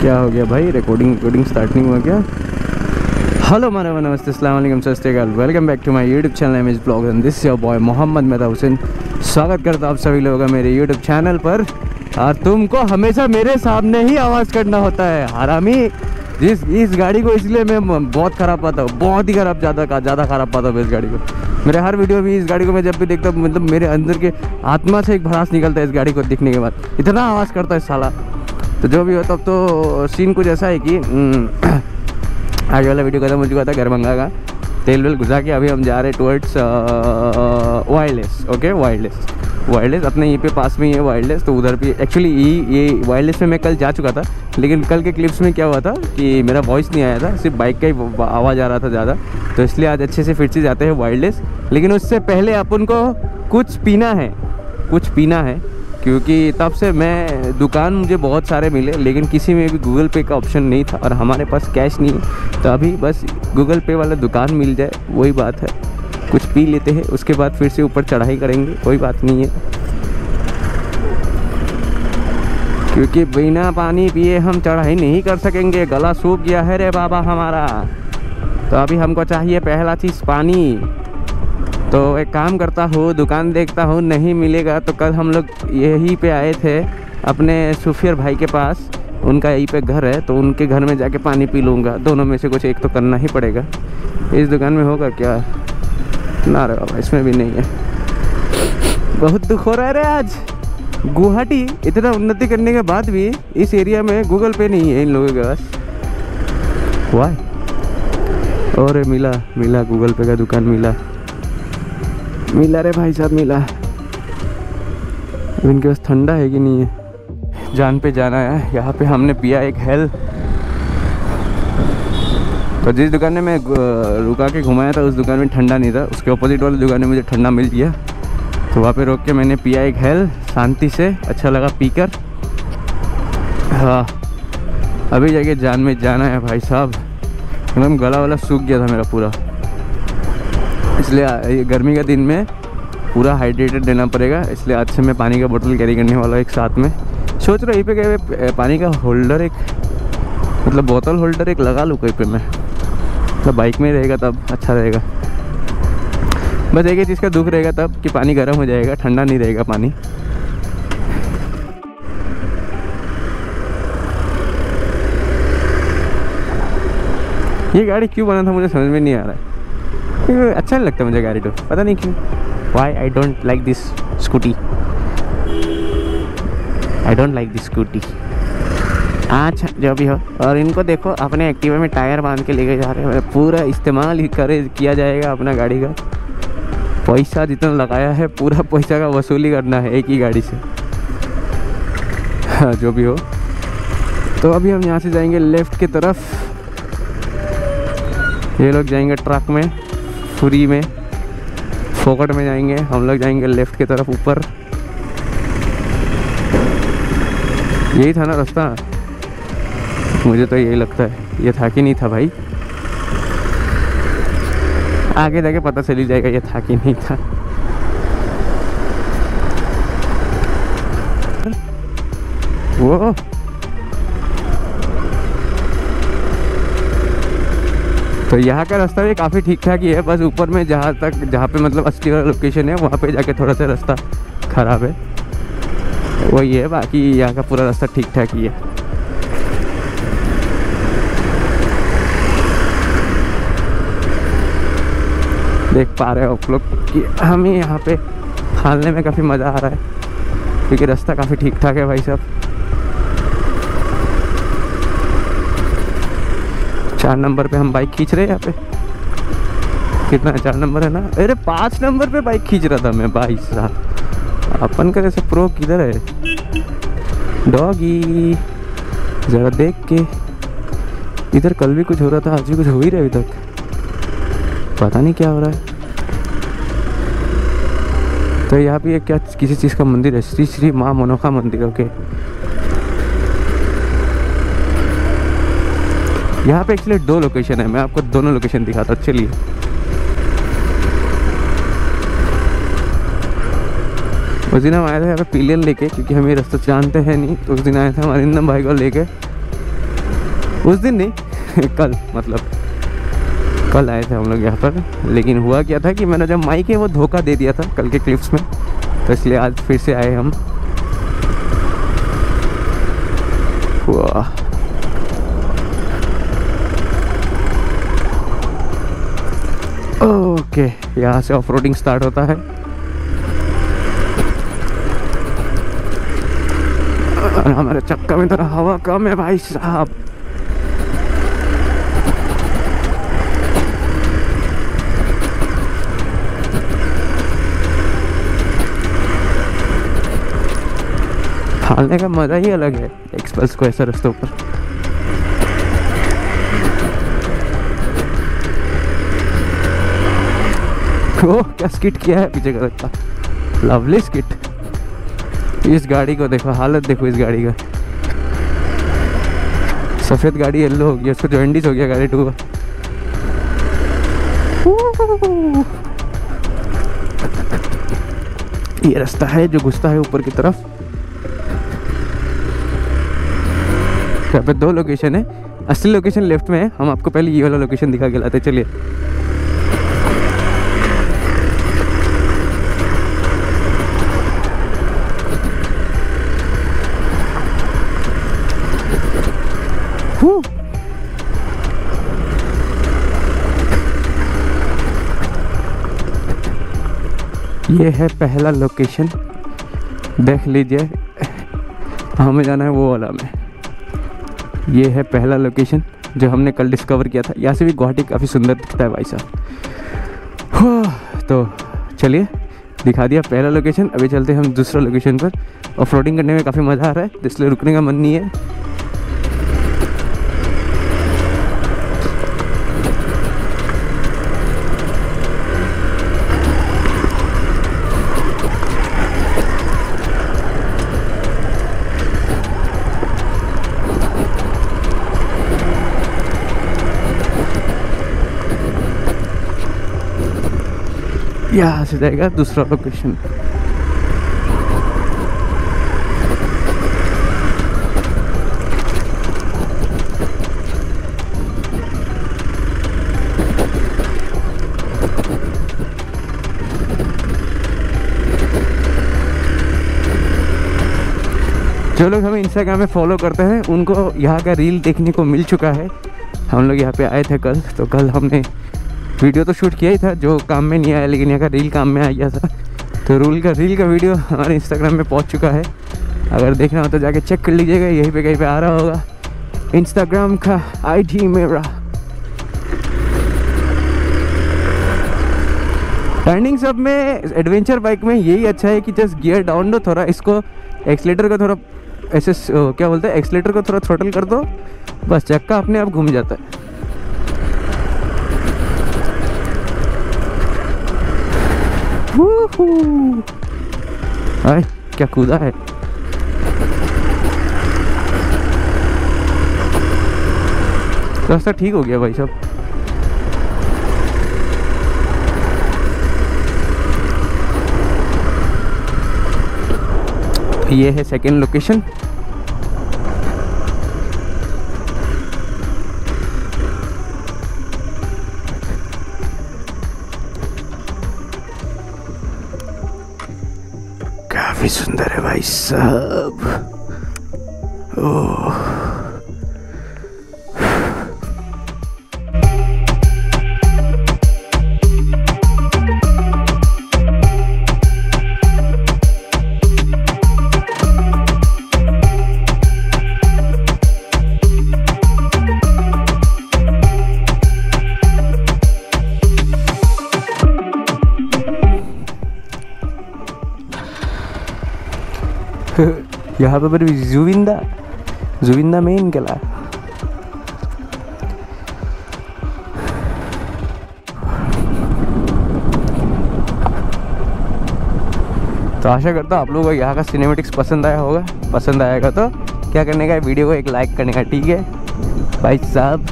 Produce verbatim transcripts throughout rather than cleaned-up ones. क्या हो गया भाई? रिकॉर्डिंग रिकॉर्डिंग स्टार्ट नहीं हुआ क्या? हेलो मरहबा, नमस्ते, अस्सलाम वालेकुम, सत श्री अकाल, welcome back to my YouTube channel MMH vlogs and this your boy Mohammad Medha Hussain. स्वागत करता हूं आप सभी लोगों का मेरे यूट्यूब चैनल पर। और तुमको हमेशा मेरे सामने ही आवाज़ करना होता है हरामी। जिस इस गाड़ी को इसलिए मैं बहुत ख़राब पाता हूँ, बहुत ही ख़राब, ज़्यादा ज़्यादा ख़राब पाता हूँ इस गाड़ी को। मेरे हर वीडियो में इस गाड़ी को मैं जब भी देखता हूँ, मतलब मेरे अंदर के आत्मा से एक भड़ास निकलता है इस गाड़ी को देखने के बाद, इतना आवाज़ करता है साला। तो जो भी होता, अब तो सीन कुछ ऐसा है कि आगे वाला वीडियो खत्म हो चुका था, गरबंगा का तेल वेल घुसा के अभी हम जा रहे towards wireless. Okay, wireless wireless अपने यहीं पे पास में ही है वायरलेस। तो उधर भी एक्चुअली ये ये वायरलेस में मैं कल जा चुका था, लेकिन कल के क्लिप्स में क्या हुआ था कि मेरा वॉइस नहीं आया था, सिर्फ बाइक का ही आवाज़ आ रहा था ज़्यादा। तो इसलिए आज अच्छे से फिर से जाते हैं वायरलेस। लेकिन उससे पहले अपन को कुछ पीना है, कुछ पीना है, क्योंकि तब से मैं दुकान मुझे बहुत सारे मिले लेकिन किसी में भी गूगल पे का ऑप्शन नहीं था और हमारे पास कैश नहीं है। तो अभी बस गूगल पे वाला दुकान मिल जाए वही बात है। कुछ पी लेते हैं, उसके बाद फिर से ऊपर चढ़ाई करेंगे, कोई बात नहीं है, क्योंकि बिना पानी पिए हम चढ़ाई नहीं कर सकेंगे। गला सूख गया है रे बाबा हमारा। तो अभी हमको चाहिए पहला चीज़ पानी। तो एक काम करता हूँ, दुकान देखता हूँ, नहीं मिलेगा तो कल हम लोग यहीं पे आए थे अपने सुफियर भाई के पास, उनका यहीं पे घर है, तो उनके घर में जाके पानी पी लूँगा। दोनों में से कुछ एक तो करना ही पड़ेगा। इस दुकान में होगा क्या? ना रे बाबा, इसमें भी नहीं है। बहुत दुख हो रहा है रे आज। गुवाहाटी इतना उन्नति करने के बाद भी इस एरिया में गूगल पे नहीं है इन लोगों के पास। वाह, और मिला मिला गूगल पे का दुकान मिला मिला रे भाई साहब मिला। इनके पास ठंडा है कि नहीं है, जान पे जाना है। यहाँ पे हमने पिया एक हेल। तो जिस दुकान में मैं रुका के घुमाया था उस दुकान में ठंडा नहीं था, उसके ऑपोजिट वाली दुकान में मुझे ठंडा मिल गया। तो वहाँ पे रोक के मैंने पिया एक हेल शांति से, अच्छा लगा पीकर। हाँ, अभी जाके जान में जाना है भाई साहब। एकदम गला वाला सूख गया था मेरा पूरा, इसलिए गर्मी का दिन में पूरा हाइड्रेटेड देना पड़ेगा। इसलिए आज से मैं पानी का बोतल कैरी करने वाला हूँ एक साथ में। सोच रहा हूँ यहीं पे गए पानी का होल्डर एक, मतलब बोतल होल्डर एक लगा लूँ कहीं पे मैं, मतलब बाइक में रहेगा तब अच्छा रहेगा। बस एक ही चीज़ का दुख रहेगा तब कि पानी गर्म हो जाएगा, ठंडा नहीं रहेगा पानी। ये गाड़ी क्यों बना था मुझे समझ में नहीं आ रहा है। अच्छा नहीं लगता मुझे गाड़ी तो, पता नहीं क्यों। Why I don't like this scooty, I don't like this scooty. अच्छा जो भी हो, और इनको देखो अपने एक्टिवा में टायर बांध के लेके जा रहे हैं। पूरा इस्तेमाल करे किया जाएगा अपना गाड़ी का। पैसा जितना लगाया है पूरा पैसा का वसूली करना है एक ही गाड़ी से। हाँ, जो भी हो। तो अभी हम यहाँ से जाएंगे लेफ्ट की तरफ, ये लोग जाएंगे ट्रक में, फुरी में, फोकट में जाएंगे, हम लोग जाएंगे लेफ्ट की तरफ ऊपर। यही था ना रास्ता? मुझे तो यही लगता है। ये था कि नहीं था भाई? आगे जाके पता चली जाएगा ये था कि नहीं था। वो तो यहाँ का रास्ता भी काफ़ी ठीक ठाक ही है, बस ऊपर में जहाँ तक जहाँ पे मतलब असली वाला लोकेशन है वहाँ पे जाके थोड़ा सा रास्ता ख़राब है, वही है। बाकी यहाँ का पूरा रास्ता ठीक ठाक ही है। देख पा रहे हो आप लोग कि हमें यहाँ पे खाने में काफ़ी मज़ा आ रहा है क्योंकि रास्ता काफ़ी ठीक ठाक है भाई साहब। चार नंबर पे हम बाइक खींच रहे हैं। यहाँ पे कितना है? चार नंबर है ना? अरे पाँच नंबर पे बाइक खींच रहा था मैं भाई साहब। अपन का जैसे प्रो किधर है डॉगी? ज़रा देख के, इधर कल भी कुछ हो रहा था, आज भी कुछ हो ही रहा है, अभी तक पता नहीं क्या हो रहा है। तो यहाँ पे क्या किसी चीज़ का मंदिर है, श्री श्री माँ मनोका मंदिर। ओके, यहाँ पे एक्चुअली दो लोकेशन है, मैं आपको दोनों लोकेशन दिखाता हूँ। चलिए उस दिन हम आया था यहाँ पे पिलियन लेके, क्योंकि हम ये रास्ता जानते हैं नहीं, तो उस दिन आया था हमारे इंद्रा भाई को लेके। उस दिन नहीं कल, मतलब कल आए थे हम लोग यहाँ पर। लेकिन हुआ क्या था कि मैंने जब माइक है वो धोखा दे दिया था कल के क्लिप्स में, तो इसलिए आज फिर से आए हम। वाह ओके, यहाँ से ऑफ रोडिंग स्टार्ट होता है। हमारे चक्का में थोड़ा हवा कम है भाई साहब। हालने का मजा ही अलग है एक्सप्रेस को ऐसा रास्तों पर। ओह क्या स्किट किया है पीछे का रखा, लवली स्किट। इस गाड़ी को देखो, हालत देखो इस गाड़ी का। सफेद गाड़ी येल्लो हो गई, उसको जॉइंडिस हो गया गाड़ी टू। ये रास्ता है जो घुसता है ऊपर की तरफ। यहाँ पे दो लोकेशन है, असली लोकेशन लेफ्ट में है। हम आपको पहले ये वाला लोकेशन दिखा के लाते। चलिए ये है पहला लोकेशन, देख लीजिए। हमें जाना है वो वाला में। ये है पहला लोकेशन जो हमने कल डिस्कवर किया था। यहाँ से भी गुवाहाटी काफ़ी सुंदर दिखता है भाई साहब। तो चलिए दिखा दिया पहला लोकेशन, अभी चलते हैं हम दूसरा लोकेशन पर। ऑफ रोडिंग करने में काफ़ी मज़ा आ रहा है, इसलिए रुकने का मन नहीं है। यहाँ से जाएगा दूसरा लोकेशन। जो लोग हमें इंस्टाग्राम में फॉलो करते हैं उनको यहाँ का रील देखने को मिल चुका है। हम लोग यहाँ पे आए थे कल, तो कल हमने वीडियो तो शूट किया ही था जो काम में नहीं आया, लेकिन यहाँ का रील काम में आ गया था। तो रूल का रील का वीडियो हमारे इंस्टाग्राम में पहुँच चुका है, अगर देखना हो तो जाके चेक कर लीजिएगा। यहीं पे कहीं पे आ रहा होगा इंस्टाग्राम का आईडी मेरा। टर्निंग सब में एडवेंचर बाइक में यही अच्छा है कि जस्ट गियर डाउन दो थोड़ा, इसको एक्सीलेटर को थोड़ा ऐसे क्या बोलते हैं, एक्सीलेटर को थोड़ा थ्रोटल कर दो, बस चक्का अपने आप घूम जाता है। अरे क्या कूदा है। रास्ता ठीक हो गया भाई साहब। ये है सेकंड लोकेशन। काफी सुंदर है भाई साहब। ओह यहाँ पर जुविंदा जुविंदा में इनकला। तो आशा करता हूँ आप लोगों को यहाँ का सिनेमेटिक्स पसंद आया होगा। पसंद आएगा तो क्या करने का है, वीडियो को एक लाइक करने का। ठीक है भाई साहब।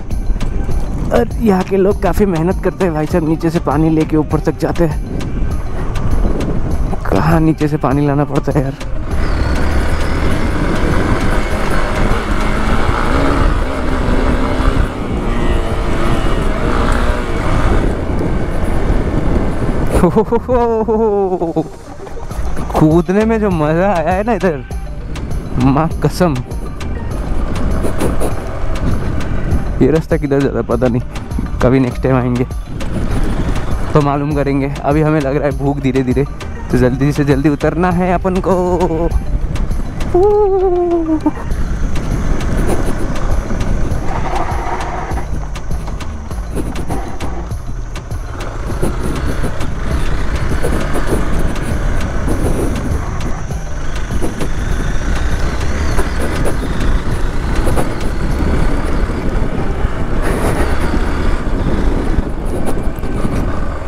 और यहाँ के लोग काफ़ी मेहनत करते हैं भाई साहब, नीचे से पानी लेके ऊपर तक जाते हैं। कहाँ नीचे से पानी लाना पड़ता है यार। कूदने में जो मज़ा आया है ना इधर, माँ कसम। ये रास्ता किधर ज़्यादा पता नहीं, कभी नेक्स्ट टाइम आएंगे तो मालूम करेंगे। अभी हमें लग रहा है भूख धीरे धीरे, तो जल्दी से जल्दी उतरना है अपन को।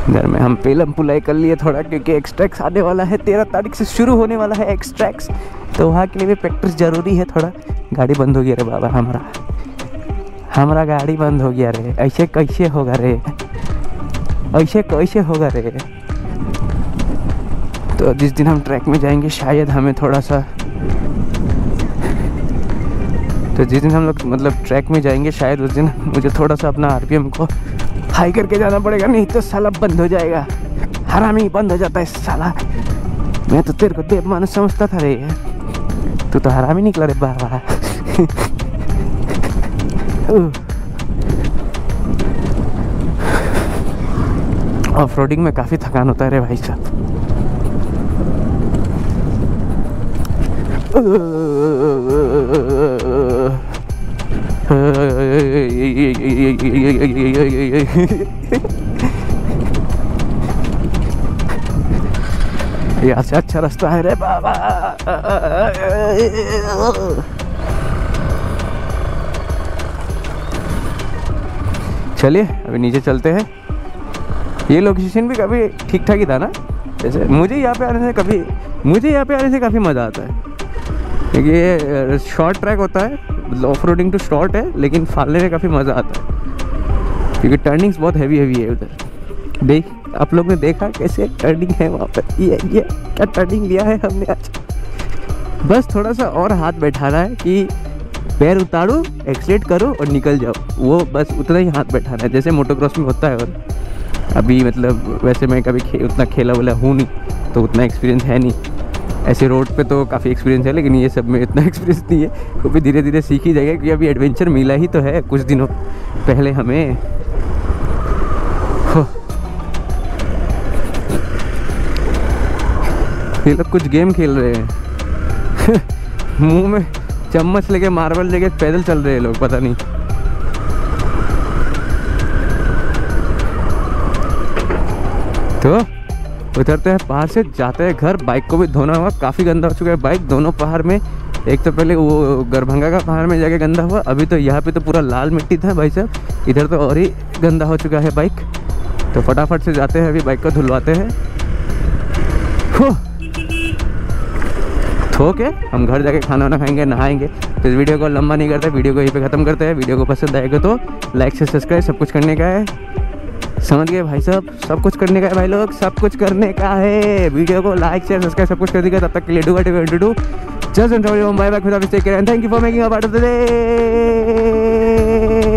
घर में हम पेलम पुलाई कर लिए थोड़ा, क्योंकि एक्सट्रैक्स आने वाला है, तेरह तारीख से शुरू होने वाला है एक्सट्रैक्स, तो वहाँ के लिए भी प्रैक्टिस ज़रूरी है थोड़ा। गाड़ी बंद हो गया रे बाबा, हमारा हमारा गाड़ी बंद हो गया रे। ऐसे कैसे होगा रे, ऐसे कैसे होगा रे। तो जिस दिन हम ट्रैक में जाएंगे शायद हमें थोड़ा सा तो जिस दिन हम लोग मतलब ट्रैक में जाएंगे शायद उस दिन मुझे थोड़ा सा अपना आर पी एम को हाई करके जाना पड़ेगा, नहीं तो साला बंद हो जाएगा। हरामी बंद हो जाता है साला, मैं तो तेरे को देव मानस समझता था रे, तू तो हरामी निकला रे बाबा। ऑफ रोडिंग में काफ़ी थकान होता है रे भाई साहब। यहाँ से अच्छा रास्ता है रे बाबा। चलिए अभी नीचे चलते हैं। ये लोकेशन भी काफ़ी ठीक ठाक ही था ना, जैसे मुझे यहाँ पे आने से कभी मुझे यहाँ पे आने से काफ़ी मज़ा आता है, क्योंकि ये शॉर्ट ट्रैक होता है, ऑफ रोडिंग तो शॉर्ट है, लेकिन फालने में काफ़ी मज़ा आता है, क्योंकि टर्निंग्स बहुत हैवी हैवी है उधर। देख आप लोग ने देखा कैसे टर्निंग है वहाँ पर, ये ये क्या टर्निंग लिया है हमने आज। बस थोड़ा सा और हाथ बैठाना है कि पैर उतारो, एक्सीलेट करो और निकल जाओ, वो बस उतना ही हाथ बैठाना है, जैसे मोटोक्रॉस में होता है। और अभी मतलब वैसे मैं कभी खे, उतना खेला वाला हूँ नहीं, तो उतना एक्सपीरियंस है नहीं। ऐसे रोड पे तो काफ़ी एक्सपीरियंस है, लेकिन ये सब में इतना एक्सपीरियंस नहीं है, वो भी धीरे धीरे सीख ही जाएगा, क्योंकि अभी एडवेंचर मिला ही तो है कुछ दिनों पहले हमें। ये लोग कुछ गेम खेल रहे हैं। मुंह में चम्मच लेके मार्बल लेके पैदल चल रहे हैं लोग, पता नहीं। तो उतरते हैं पहाड़ से, जाते हैं घर। बाइक को भी धोना हुआ, काफ़ी गंदा हो चुका है बाइक दोनों पहाड़ में। एक तो पहले वो गरभंगा का पहाड़ में जाके गंदा हुआ, अभी तो यहाँ पे तो पूरा लाल मिट्टी था भाई साहब, इधर तो और ही गंदा हो चुका है बाइक। तो फटाफट से जाते हैं, अभी बाइक को धुलवाते हैं, धो के हम घर जाके खाना वाना खाएँगे, नहाएंगे। तो इस वीडियो को लंबा नहीं करते, वीडियो को यहीं पर ख़त्म करते हैं। वीडियो को पसंद आएगा तो लाइक से सब्सक्राइब सब कुछ करने का है, समझ गए भाई साहब, सब कुछ करने का है भाई लोग, सब कुछ करने का है। वीडियो को लाइक शेयर सब्सक्राइब सब कुछ कर दीजिएगा। तब तक के लिए do just and bye bye, खुदा हाफिज़, take care and thank you for making a part of the day.